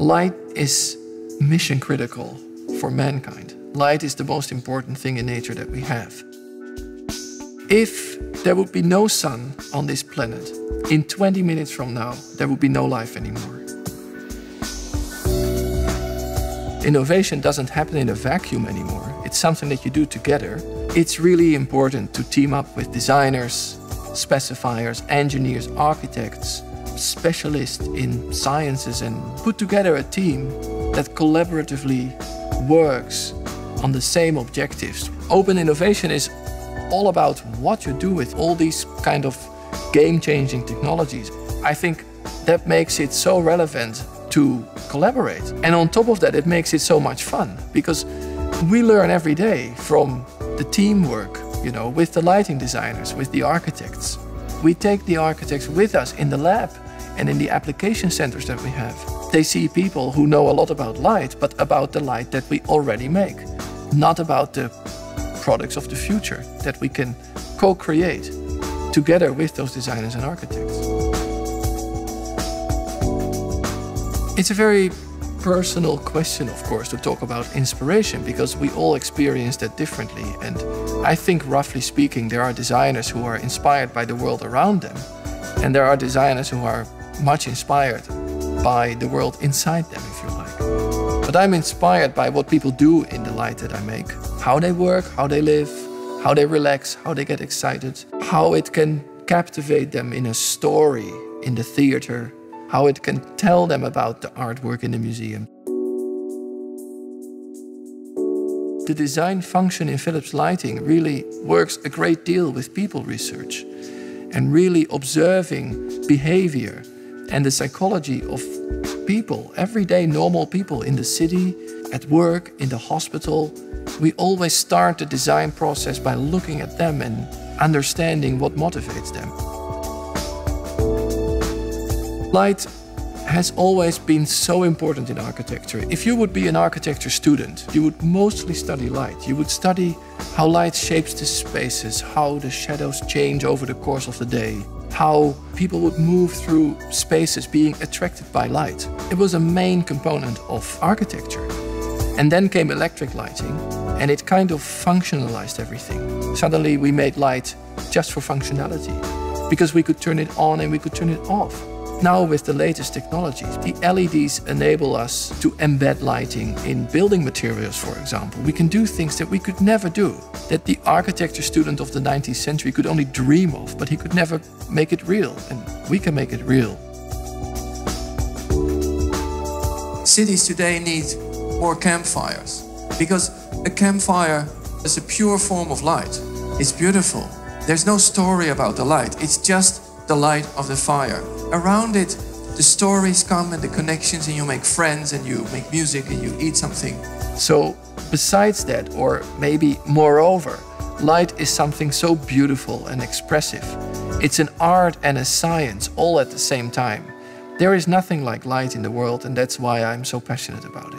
Light is mission critical for mankind. Light is the most important thing in nature that we have. If there would be no sun on this planet, in 20 minutes from now, there would be no life anymore. Innovation doesn't happen in a vacuum anymore. It's something that you do together. It's really important to team up with designers, specifiers, engineers, architects, specialists in sciences, and put together a team that collaboratively works on the same objectives. Open innovation is all about what you do with all these kind of game-changing technologies. I think that makes it so relevant to collaborate. And on top of that, it makes it so much fun, because we learn every day from the teamwork, you know, with the lighting designers, with the architects. We take the architects with us in the lab and in the application centers that we have. They see people who know a lot about light, but about the light that we already make, not about the products of the future that we can co-create together with those designers and architects. It's a very personal question, of course, to talk about inspiration, because we all experience that differently. And I think, roughly speaking, there are designers who are inspired by the world around them, and there are designers who are much inspired by the world inside them, if you like. But I'm inspired by what people do in the light that I make, how they work, how they live, how they relax, how they get excited, how it can captivate them in a story in the theater, how it can tell them about the artwork in the museum. The design function in Philips Lighting really works a great deal with people research and really observing behavior and the psychology of people, everyday normal people in the city, at work, in the hospital. We always start the design process by looking at them and understanding what motivates them. Light has always been so important in architecture. If you would be an architecture student, you would mostly study light. You would study how light shapes the spaces, how the shadows change over the course of the day, how people would move through spaces being attracted by light. It was a main component of architecture. And then came electric lighting, and it kind of functionalized everything. Suddenly we made light just for functionality, because we could turn it on and we could turn it off. Now, with the latest technologies, the LEDs enable us to embed lighting in building materials, for example. We can do things that we could never do, that the architecture student of the 19th century could only dream of, but he could never make it real, and we can make it real. Cities today need more campfires, because a campfire is a pure form of light. It's beautiful. There's no story about the light. It's just the light of the fire. Around it, the stories come and the connections, and you make friends and you make music and you eat something. So besides that, or maybe moreover, light is something so beautiful and expressive. It's an art and a science all at the same time. There is nothing like light in the world, and that's why I'm so passionate about it.